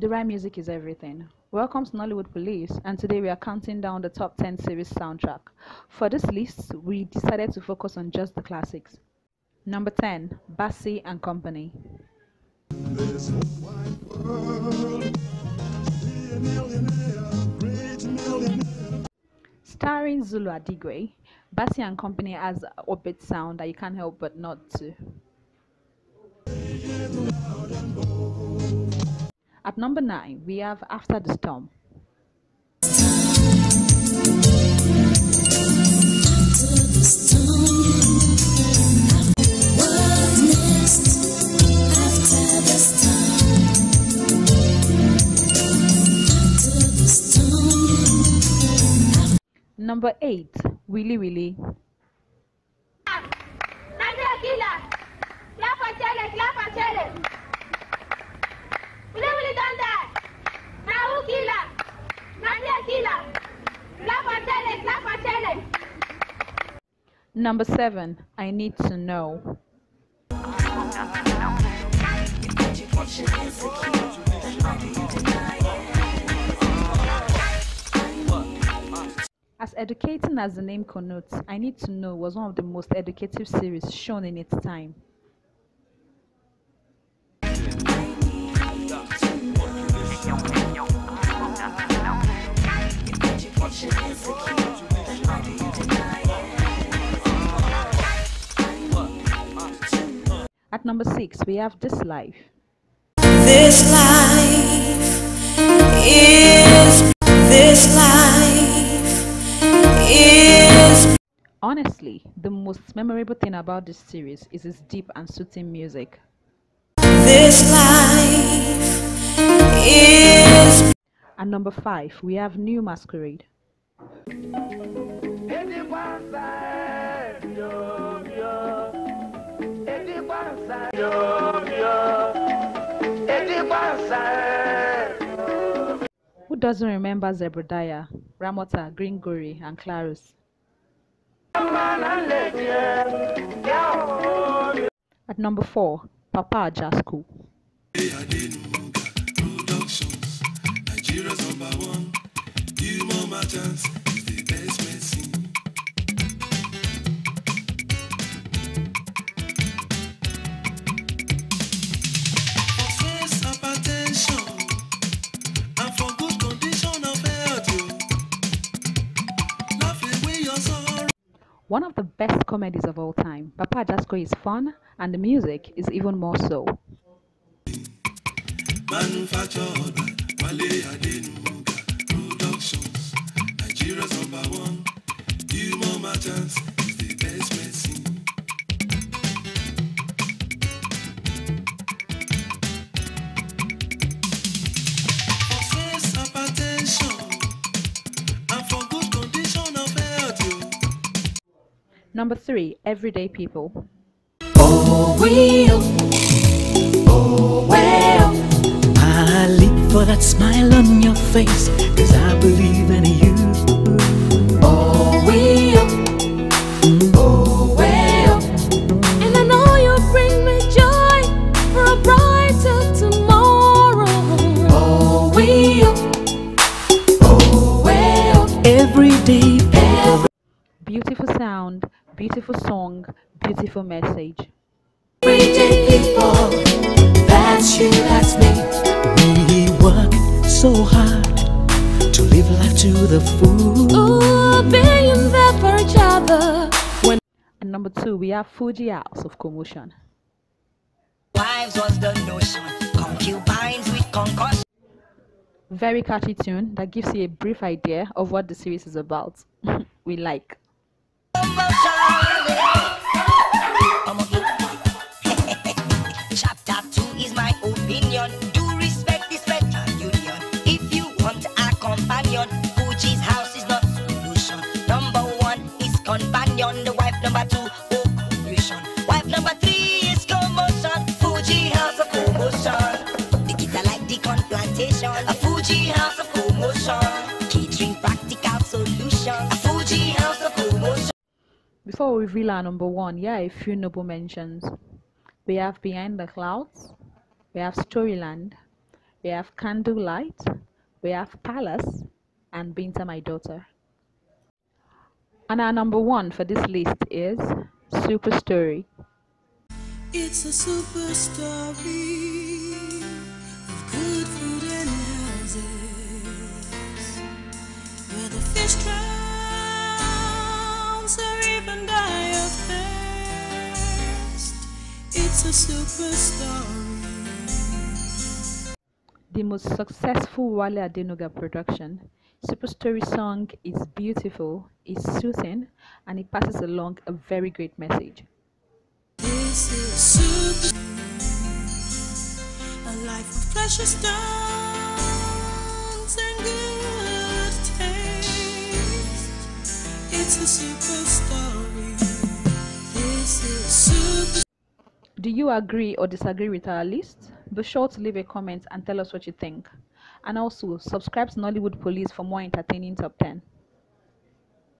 The right music is everything. Welcome to Nollywood Police, and today we are counting down the top 10 series soundtrack. For this list, we decided to focus on just the classics. Number 10, Bassey and Company. This whole wide world, be a millionaire, rich millionaire. Starring Zulu Adigwe, Bassey and Company has an upbeat sound that you can't help but not to. At number 9, we have After the Storm. Number 8, Willy Willy. Number 7, I Need to Know. As educating as the name connotes, I Need to Know was one of the most educative series shown in its time. At number 6, we have This Life. This life is. This life is. Honestly, the most memorable thing about this series is its deep and soothing music. This life is. At number 5, we have New Masquerade. Who doesn't remember Zebrodiah, Ramota, Green Guri, and Clarus? At number 4, Papa Ajasco. One of the best comedies of all time, Papa Ajasco is fun, and the music is even more so. Wale Adenuga Productions, Nigeria's #1. Give more my chance, it's the best medicine. For stress and hypertension, and for good condition of health. Number 3, Everyday People. Oh, we'll. Oh, well. I live for that smile on your face, cause I believe in you. Oh, well, oh, well. And I know you'll bring me joy for a brighter tomorrow. Oh, well, oh, well. Every day. Beautiful sound, beautiful song, beautiful message. Everyday people, that's you, that's me. We work so hard to live life to the full. Oh, being there for each other. At number 2, we have Fuji House of Commotion. Wives was the notion, concubines with concussion. Very catchy tune that gives you a brief idea of what the series is about. We like. Chapter 2 is my opinion. Fuji's house is not solution. Number 1 is companion, the wife. Number 2, conclusion. Wife number 3 is commotion. Fuji house of commotion. The kids are like the corn plantation. A Fuji house of commotion. Catering practical solution. A Fuji house of commotion. Before we reveal our number 1, yeah, a few noble mentions. We have Behind the Clouds. We have Storyland. We have Candlelight, we have Palace, and Binta, my daughter. And our number one for this list is Super Story. It's a super story of good food and houses, where the fish drowns or even die of thirst. It's a super story. The most successful Wale Adenuga production, Super Story song is beautiful, it's soothing, and it passes along a very great message. This is super, a life of precious stones and good taste. It's a super story. This is super. Do you agree or disagree with our list? Be sure to leave a comment and tell us what you think. And also, subscribe to Nollywood Police for more entertaining top 10.